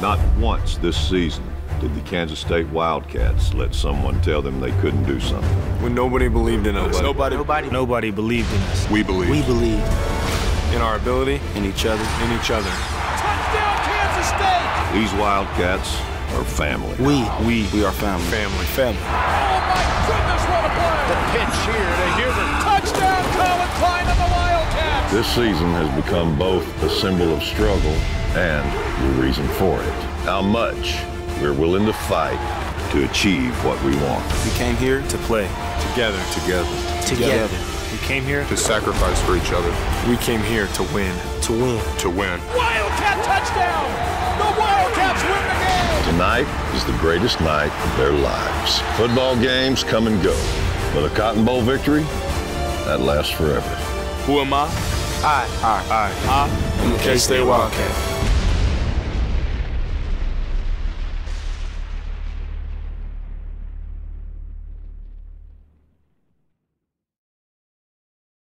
Not once this season did the Kansas State Wildcats let someone tell them they couldn't do something. When nobody believed in us. Nobody believed in us. We believed. We believed. In our ability. In each other. In each other. Touchdown, Kansas State! These Wildcats are family. We are family. Family. Oh, my goodness, what a play! The pitch here to Huber. Touchdown, Colin Klein and the Wildcats! This season has become both a symbol of struggle and the reason for it. How much we're willing to fight to achieve what we want. We came here to play. Together. We came here to sacrifice for each other. We came here to win. Wildcat touchdown! The Wildcats win the game! Tonight is the greatest night of their lives. Football games come and go, but a Cotton Bowl victory, that lasts forever. Who am I? I am the K-State Wildcat.